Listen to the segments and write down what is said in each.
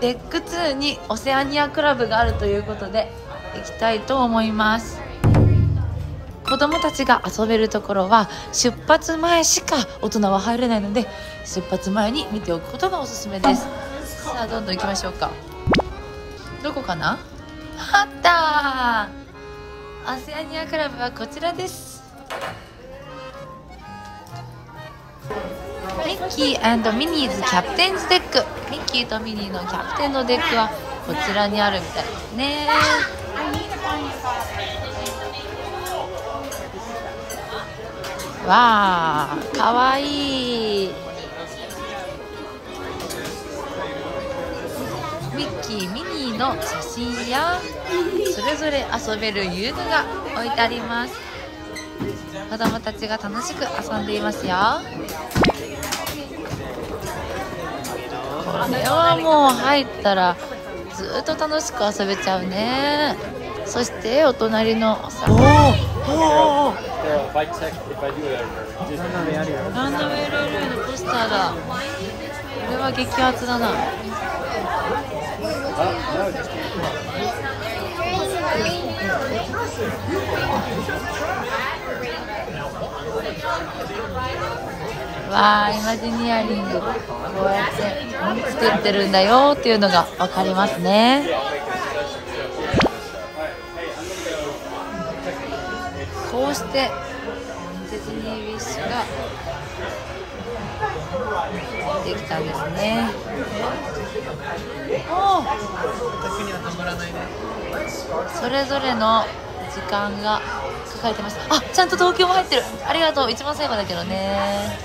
デック2にオセアニアクラブがあるということで行きたいと思います。子どもたちが遊べるところは出発前しか大人は入れないので、出発前に見ておくことがおすすめです。さあどんどん行きましょうか。どこかな。あった、オセアニアクラブはこちらです。ミッキー&ミニーズキャプテンズデック。ミッキーとミニーのキャプテンのデックはこちらにあるみたいですね。わあ、かわいい。ミッキー、ミニーの写真やそれぞれ遊べる遊具が置いてあります。子どもたちが楽しく遊んでいますよ。これはもう入ったらずっと楽しく遊べちゃうね。そしてお隣のおさん、ランドウェイLRAのポスターだ。これは激アツだな。わあ、イマジニアリングこうやって作ってるんだよっていうのが分かりますね。こうしてディズニーウィッシュができたんですね。おそれぞれの時間が書かれてました。あ、ちゃんと東京も入ってる。ありがとう。一番最後だけどね。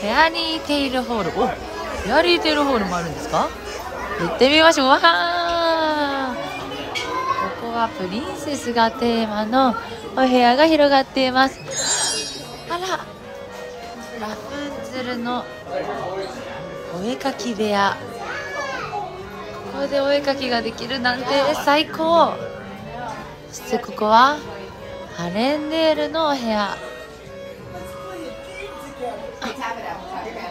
フェアリーテイルホール。お、フェアリーテイルホールもあるんですか。行ってみましょう。わあ、ここはプリンセスがテーマのお部屋が広がっています。あら、ラプンツェルのお絵かき部屋。これでお絵かきができるなんて最高。そしてここはアレンデールのお部屋。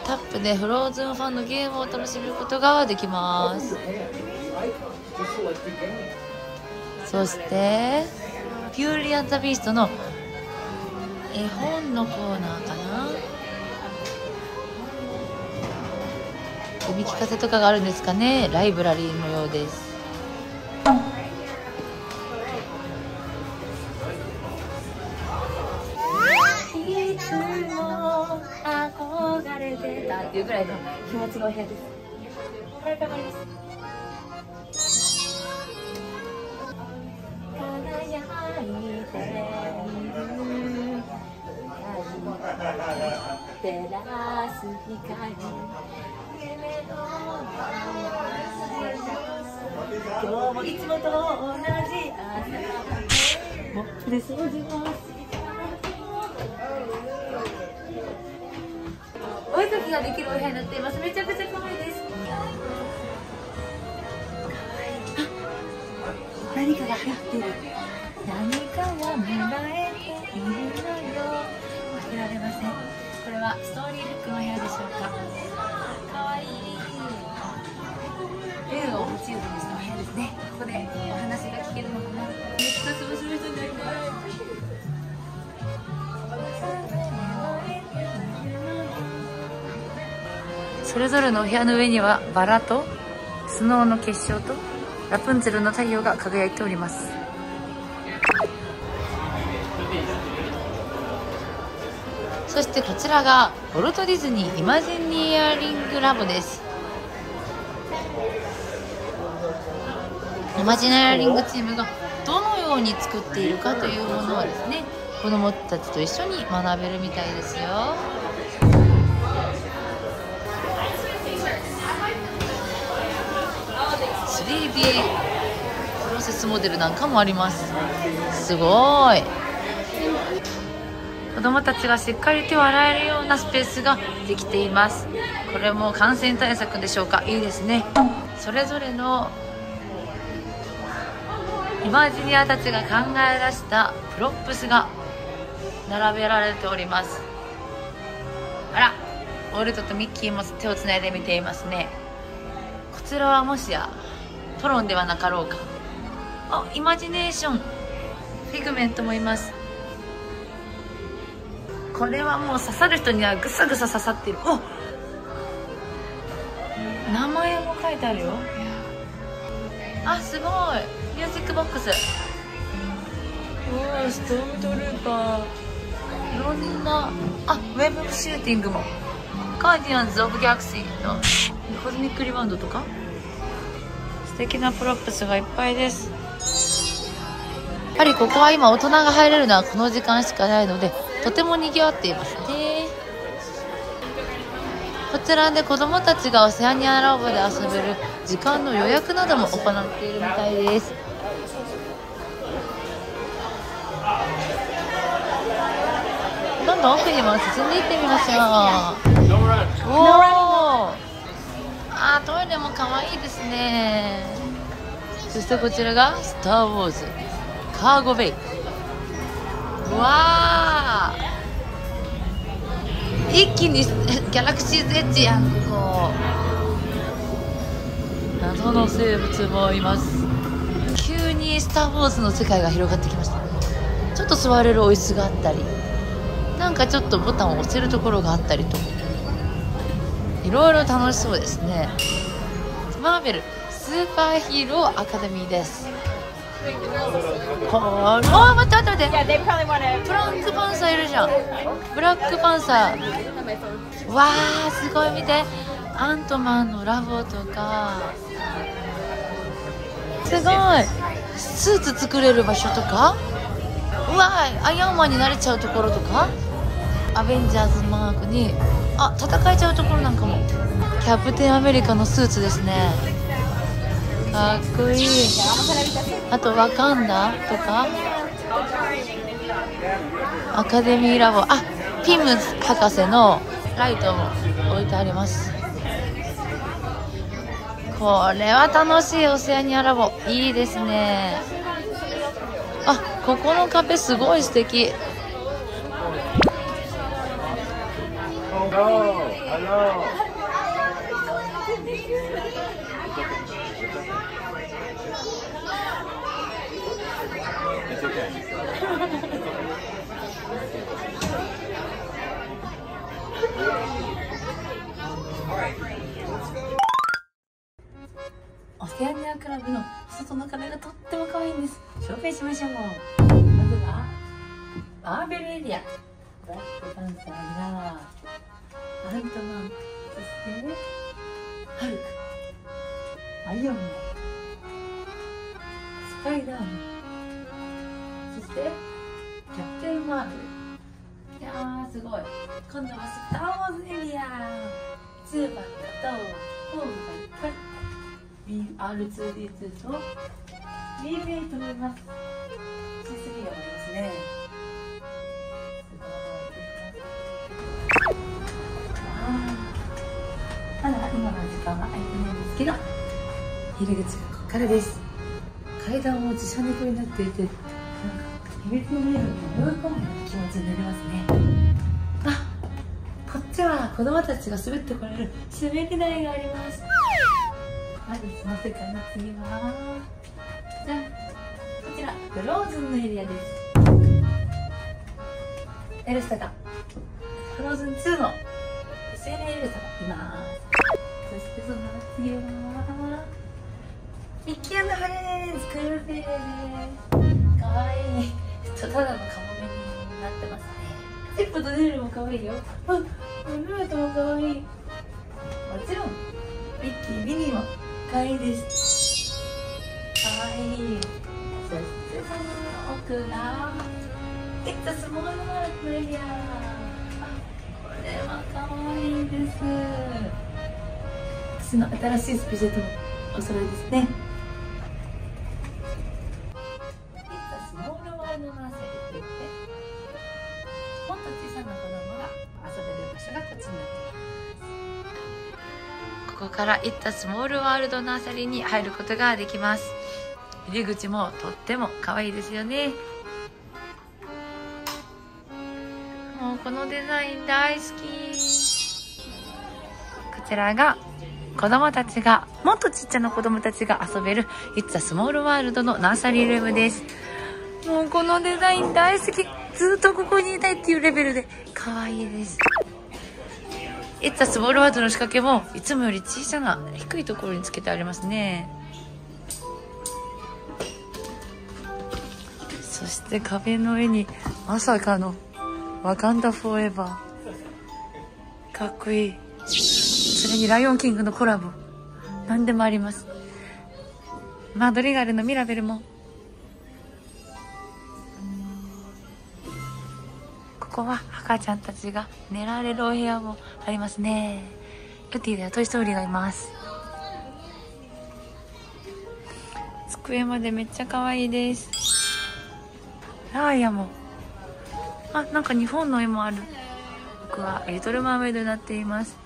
タップでフローズンファンのゲームを楽しむことができます。そしてビューリー&ザビーストの絵本のコーナーかな。読み聞かせとかがあるんですかね。ライブラリーのようです。憧れてたっていうぐらいの気持ちのお部屋です。これかかります。輝いている照らす光。今日もいつもと同じモップで掃除をする。お絵かきができるお部屋になっています。めちゃくちゃ可愛いです。何かが入っている。何かを見られているのよ。忘れられません。これはストーリーブックのお部屋でしょうか。可愛い。映画をモチーフにしたお部屋ですね。ここでお話が聞けるのかな。めっちゃ潰しましたね。それぞれのお部屋の上にはバラとスノーの結晶とラプンツェルの太陽が輝いております。そしてこちらがウォルト・ディズニーイマジニアリングラボです。イマジニアリングチームがどのように作っているかというものをですね、子どもたちと一緒に学べるみたいですよ。3D プロセスモデルなんかもあります。すごい。子どもたちがしっかり手を洗えるようなスペースができています。これも感染対策でしょうか。いいですね。それぞれのイマジニアたちが考え出したプロップスが並べられております。あら、ウォルトとミッキーも手をつないで見ていますね。こちらはもしやトロンではなかろうか。あ、イマジネーションフィグメントもいます。これはもう刺さる人にはぐさぐさ刺さってる。おっ、名前も書いてあるよ。あ、すごい。ミュージックボックス。おお、ストームトルーパー。いろんな、あ、ウェブシューティングも。ガーディアンズ・オブ・ギャラクシーのコズミックリバウンドとか。素敵なプロップスがいっぱいです。やはりここは今大人が入れるのはこの時間しかないので、とても賑わっていますね。こちらで子どもたちがオセアニアラボで遊べる時間の予約なども行っているみたいです。どんどん奥にも進んでいってみましょう。おー、あー、トイレも可愛いですね。そしてこちらがスター・ウォーズカーゴベイ。うわー、一気にギャラクシーズエッジやん。こう謎の生物もいます。急にスター・ウォーズの世界が広がってきました。ちょっと座れるお椅子があったり、なんかちょっとボタンを押せるところがあったりと、いろいろ楽しそうですね。マーベルスーパーヒーローアカデミーです。ああ、待って待って待って、ブラックパンサーいるじゃん。ブラックパンサー、わあ、すごい。見て、アントマンのラボとか、すごい。スーツ作れる場所とか、うわあ、アイアンマンになれちゃうところとか、アベンジャーズマークに、あ、戦えちゃうところなんかも。キャプテンアメリカのスーツですね。かっこいい。あとワカンダとか、アカデミーラボ、あ、ピム博士のライトも置いてあります。これは楽しいオセアニアラボ、いいですね。あ、ここのカフェすごい素敵。オセアニアクラブの外の壁がとっても可愛いんです。紹介しましょう。まずはマーベルエリア、ブラックパンサーやアントマン、そしてハルク、アイアンマン、スパイダーマン、そしてキャプテンマーベル。いやー、すごい。今度はスター・ウォーズエリア。2番と4番と R2D2 と B8 となります。C3 がありますね。すごい。まだ今の時間は空いてないんですけど、入り口がここからです。階段も自社猫になっていて、秘密の迷路に追い込むような気持ちになりますね。あ、こっちは子供たちが滑ってこれる滑り台があります。まずその世界の次はじゃん、こちらフローズンのエリアです。エルサがフローズン2の精霊エルサがいます。そしてその次はミッキー&ハリーズクールフェイです。かわいい。ただのカモメになってますね。チップとデールも可愛いよ。あ、ルートも可愛い。もちろんミッキー、ミニーも可愛いです。可愛い。そしてその奥がイッツスモールワークエリア。これは可愛いです。私の新しいスピジェットもお揃いですね。本当こからイッツ・ア・スモール・ワールド・ナーサリーに入ることができます。入り口もとっても可愛いですよね。もうこのデザイン大好き。こちらが子供たちがもっとちっちゃな子供たちが遊べるイッツ・ア・スモール・ワールドのナーサリールームです。もうこのデザイン大好き。ずっとここにいたいっていうレベルで可愛いです。イッツ・ア・スモール・ワールドの仕掛けもいつもより小さな低いところにつけてありますね。そして壁の上にまさかのワカンダ・フォーエバー、かっこいい。それにライオンキングのコラボ、何でもあります。マドリガルのミラベルも。ここは赤ちゃんたちが寝られるお部屋もありますね。ルティではトイ・ストーリーがいます。机までめっちゃ可愛いです。ラーヤも、あ、なんか日本の絵もある。僕はリトル・マーメイドになっています。